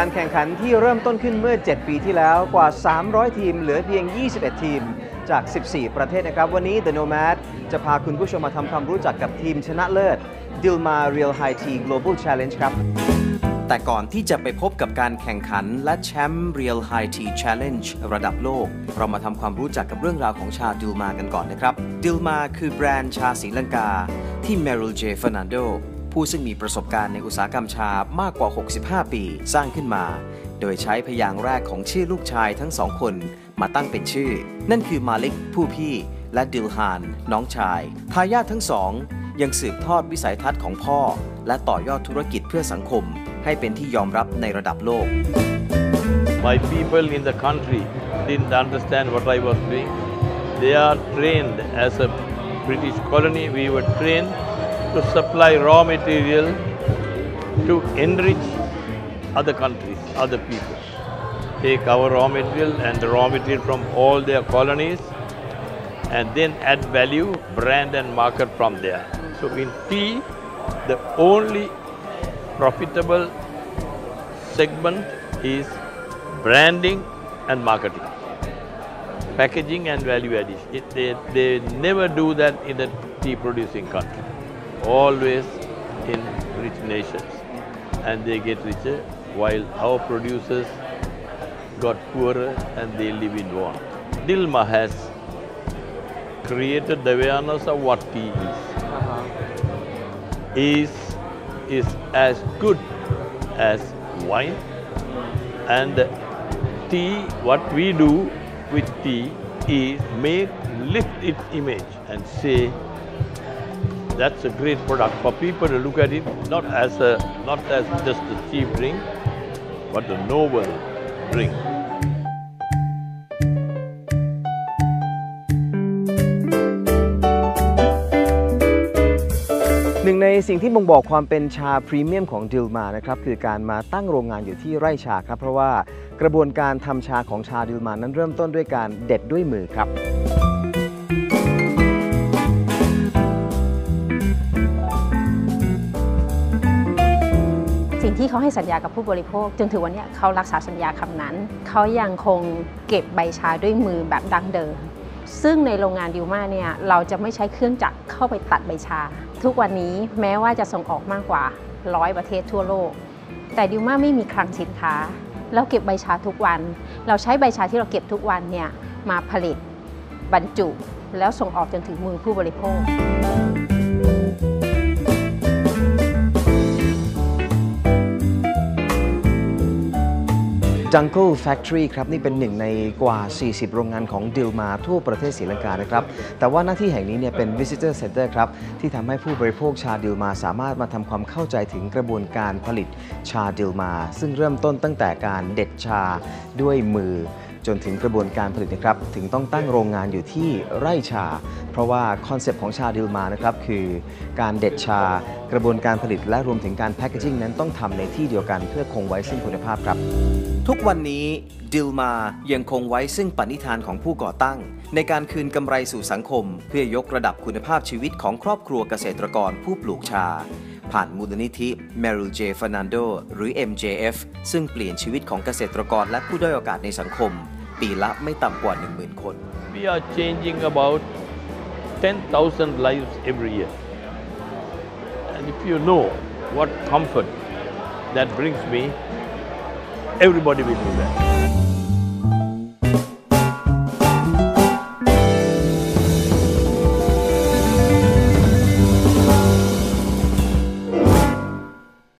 การแข่งขันที่เริ่มต้นขึ้นเมื่อ7ปีที่แล้วกว่า300ทีมเหลือเพียง21ทีมจาก14ประเทศนะครับวันนี้ The Nomad จะพาคุณผู้ชมมาทำความรู้จักกับทีมชนะเลิศ Dilmah Real High Tea Global Challenge ครับแต่ก่อนที่จะไปพบกับการแข่งขันและแชมป์ Real High Tea Challenge ระดับโลกเรามาทำความรู้จักกับเรื่องราวของชา Dilmah กันก่อนนะครับ Dilmah คือแบรนด์ชาศรีลังกาที่ Meryl J. Fernandoผู้ซึ่งมีประสบการณ์ในอุตสาหกรรมชามากกว่า65ปีสร้างขึ้นมาโดยใช้พยางค์แรกของชื่อลูกชายทั้งสองคนมาตั้งเป็นชื่อนั่นคือมาลิกผู้พี่และดิลฮานน้องชายทายาททั้งสองยังสืบทอดวิสัยทัศน์ของพ่อและต่อยอดธุรกิจเพื่อสังคมให้เป็นที่ยอมรับในระดับโลก My people in the country didn't understand what I was doing. They are trained as a British colony. We were trained.to supply raw material to enrich other countries, other people. Take our raw material and the raw material from all their colonies and then add value, brand and market from there. So in tea, the only profitable segment is branding and marketing, packaging and value addition. They never do that in the tea producing country.Always in rich nations and they get richer while our producers got poorer and they live in want. Dilmah has created the awareness of what tea is. Is as good as wine and tea, what we do with tea is lift its image and say,That's a great product for people to look at it not as just a cheap drink, but a noble drink. หนึ่งในสิ่งที่บ่งบอกความเป็นชาพรีเมียมของดิลมานะครับคือการมาตั้งโรงงานอยู่ที่ไร่ชาครับเพราะว่ากระบวนการทำชาของชาดิลมานั้นเริ่มต้นด้วยการเด็ดด้วยมือครับที่เขาให้สัญญากับผู้บริโภคจนถึงวันนี้เขารักษาสัญญาคำนั้นเขายังคงเก็บใบชาด้วยมือแบบดั้งเดิมซึ่งในโรงงานดิลมาเนี่ยเราจะไม่ใช้เครื่องจักรเข้าไปตัดใบชาทุกวันนี้แม้ว่าจะส่งออกมากกว่า100ประเทศทั่วโลกแต่ดิลมาไม่มีคลังสินค้าเราเก็บใบชาทุกวันเราใช้ใบชาที่เราเก็บทุกวันเนี่ยมาผลิตบรรจุแล้วส่งออกจนถึงมือผู้บริโภคJungle Factory ครับนี่เป็นหนึ่งในกว่า40โรงงานของดิลมาทั่วประเทศศรีลังกานะครับแต่ว่าหน้าที่แห่งนี้เนี่ยเป็น Visitor Center ครับที่ทำให้ผู้บริโภคชาดิลมาสามารถมาทำความเข้าใจถึงกระบวนการผลิตชาดิลมาซึ่งเริ่มต้นตั้งแต่การเด็ดชาด้วยมือจนถึงกระบวนการผลิตนะครับถึงต้องตั้งโรงงานอยู่ที่ไร่ชาเพราะว่าคอนเซปต์ของชาดิลมานะครับคือการเด็ดชากระบวนการผลิตและรวมถึงการแพคเกจิ้งนั้นต้องทำในที่เดียวกันเพื่อคงไว้ซึ่งคุณภาพครับทุกวันนี้ดิลมายังคงไว้ซึ่งปณิธานของผู้ก่อตั้งในการคืนกำไรสู่สังคมเพื่อยกระดับคุณภาพชีวิตของครอบครัวเกษตรกรผู้ปลูกชาผ่านมูลนิธิ Meryl J. Fernando หรือ MJF ซึ่งเปลี่ยนชีวิตของเกษตรกรและผู้ด้อยโอกาสในสังคมปีละไม่ต่ำกว่า 10,000 คน We are changing about 10,000 lives every year and if you know what comfort that brings me everybody will do that